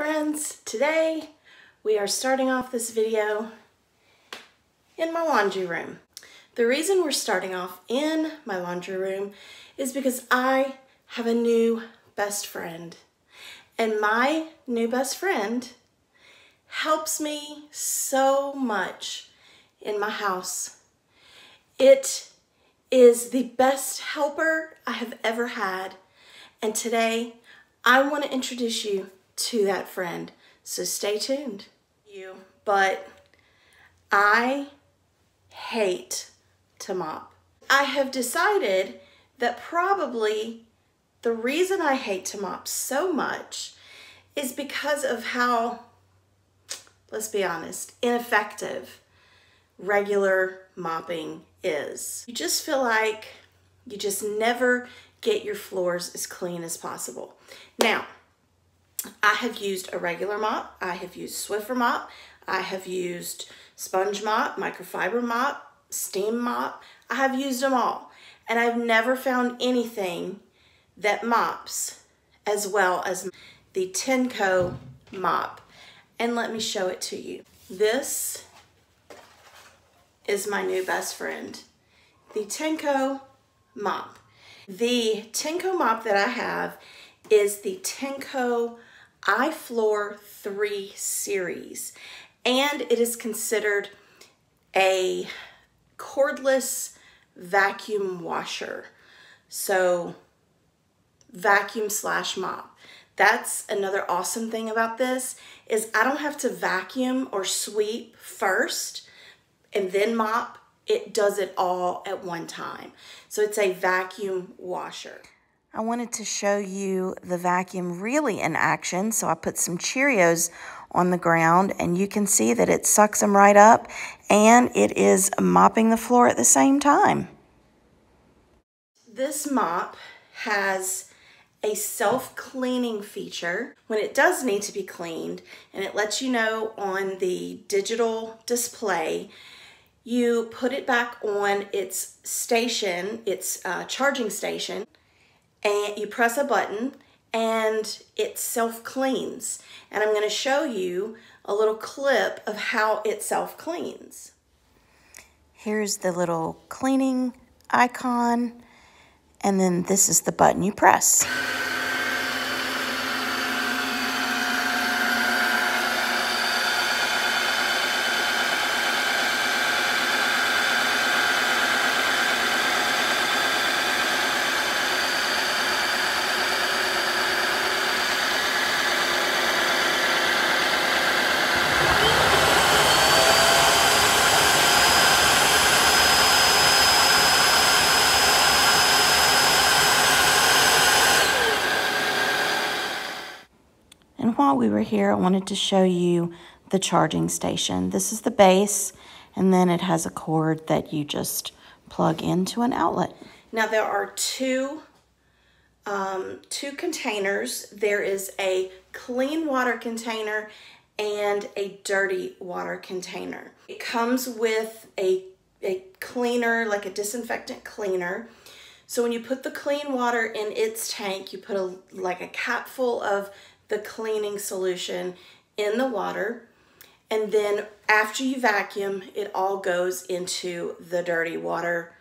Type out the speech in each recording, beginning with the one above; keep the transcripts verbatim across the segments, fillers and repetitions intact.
friends, today we are starting off this video in my laundry room. The reason we're starting off in my laundry room is because I have a new best friend, and my new best friend helps me so much in my house. It is the best helper I have ever had, and today I want to introduce you to that friend, so stay tuned. You, but I hate to mop. I have decided that probably the reason I hate to mop so much is because of how, let's be honest, ineffective regular mopping is. You just feel like you just never get your floors as clean as possible. Now, I have used a regular mop, I have used Swiffer mop, I have used sponge mop, microfiber mop, steam mop, I have used them all. And I've never found anything that mops as well as the Tineco mop. And let me show it to you. This is my new best friend, the Tineco mop. The Tineco mop that I have is the Tineco iFloor three series, and it is considered a cordless vacuum washer, so vacuum slash mop. That's another awesome thing about this, is I don't have to vacuum or sweep first and then mop. It does it all at one time. So it's a vacuum washer. I wanted to show you the vacuum really in action. So I put some Cheerios on the ground and you can see that it sucks them right up and it is mopping the floor at the same time. This mop has a self-cleaning feature when it does need to be cleaned, and it lets you know on the digital display. You put it back on its station, its uh, charging station, and you press a button and it self-cleans. And I'm going to show you a little clip of how it self-cleans. Here's the little cleaning icon, and then this is the button you press. And while we were here, I wanted to show you the charging station. This is the base, and then it has a cord that you just plug into an outlet. Now there are two, um, two containers. There is a clean water container and a dirty water container. It comes with a, a cleaner, like a disinfectant cleaner. So when you put the clean water in its tank, you put a, like a capful of the cleaning solution in the water, and then after you vacuum, it all goes into the dirty water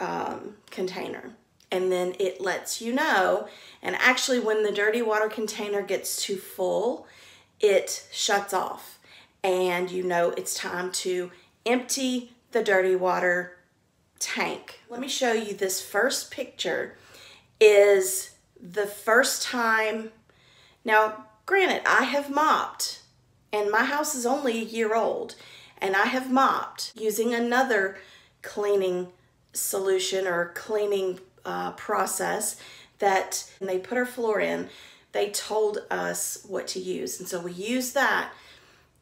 um, container, and then it lets you know. And actually, when the dirty water container gets too full, it shuts off and you know it's time to empty the dirty water tank. Let me show you this first picture. Is the first time. Now, granted, I have mopped, and my house is only a year old, and I have mopped using another cleaning solution or cleaning uh, process that they put our floor in. They told us what to use, and so we used that.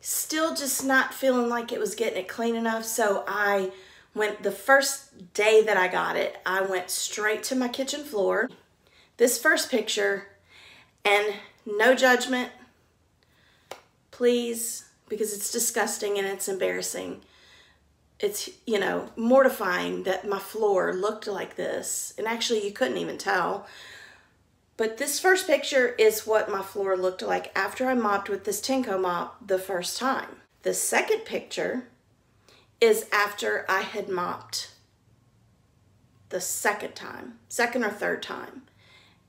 Still just not feeling like it was getting it clean enough, so I went, the first day that I got it, I went straight to my kitchen floor. This first picture, and no judgment, please, because it's disgusting and it's embarrassing. It's, you know, mortifying that my floor looked like this. And actually, you couldn't even tell. But this first picture is what my floor looked like after I mopped with this Tineco mop the first time. The second picture is after I had mopped the second time, second or third time.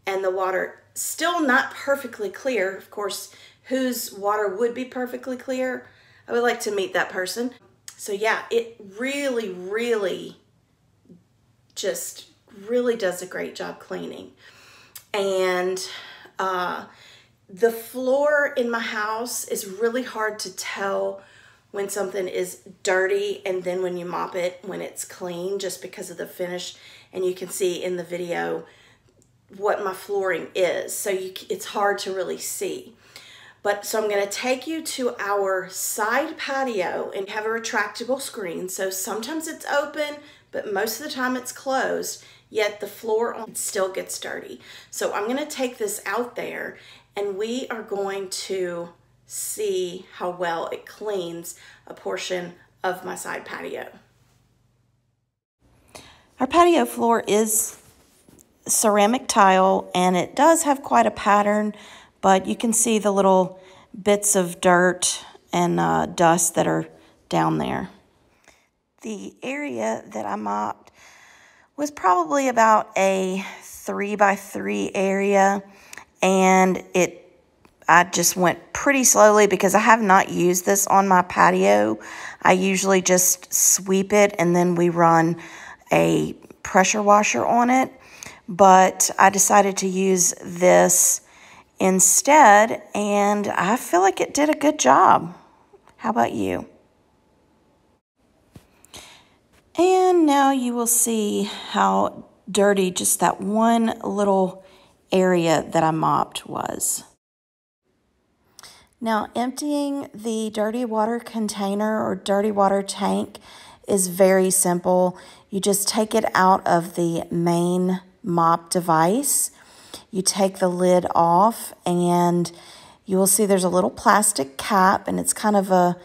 And the water still not perfectly clear. Of course, whose water would be perfectly clear? I would like to meet that person. So yeah, it really, really, just really does a great job cleaning. And uh, the floor in my house is really hard to tell when something is dirty and then when you mop it when it's clean, just because of the finish. And you can see in the video what my flooring is. So you, it's hard to really see. But so I'm gonna take you to our side patio and have a retractable screen. So sometimes it's open, but most of the time it's closed, yet the floor still gets dirty. So I'm gonna take this out there and we are going to see how well it cleans a portion of my side patio. Our patio floor is ceramic tile and it does have quite a pattern, but you can see the little bits of dirt and uh, dust that are down there. The area that I mopped was probably about a three by three area, and it I just went pretty slowly because I have not used this on my patio. I usually just sweep it and then we run a pressure washer on it, but I decided to use this instead, and I feel like it did a good job. How about you? And now you will see how dirty just that one little area that I mopped was. Now, emptying the dirty water container or dirty water tank is very simple. You just take it out of the main mop device. You take the lid off and you will see there's a little plastic cap, and it's kind of a,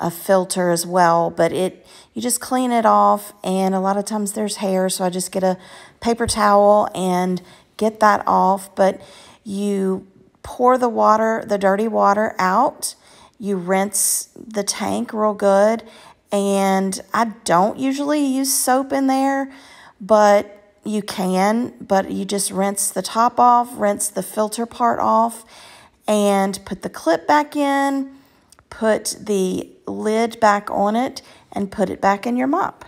a filter as well, but it you just clean it off, and a lot of times there's hair, so I just get a paper towel and get that off. But you pour the water, the dirty water out, you rinse the tank real good, and I don't usually use soap in there, but you can, but you just rinse the top off, rinse the filter part off, and put the clip back in, put the lid back on it, and put it back in your mop.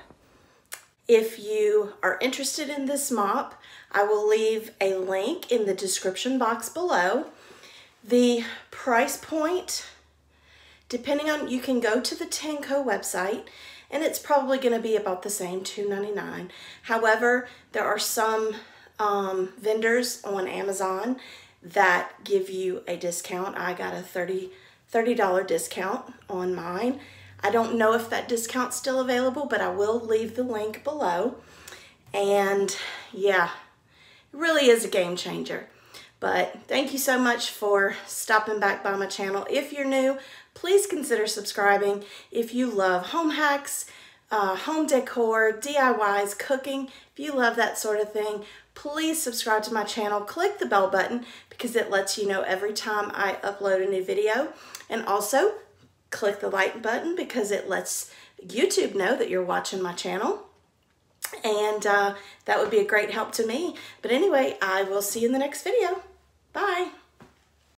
If you are interested in this mop, I will leave a link in the description box below. The price point, depending on, you can go to the Tineco website, and it's probably going to be about the same, two ninety-nine. However, there are some um, vendors on Amazon that give you a discount. I got a thirty dollar discount on mine. I don't know if that discount's still available, but I will leave the link below. And yeah, it really is a game changer. But thank you so much for stopping back by my channel. If you're new, please consider subscribing. If you love home hacks, uh, home decor, D I Ys, cooking, if you love that sort of thing, please subscribe to my channel. Click the bell button because it lets you know every time I upload a new video. And also click the like button because it lets YouTube know that you're watching my channel. And uh, that would be a great help to me. But anyway, I will see you in the next video. Bye.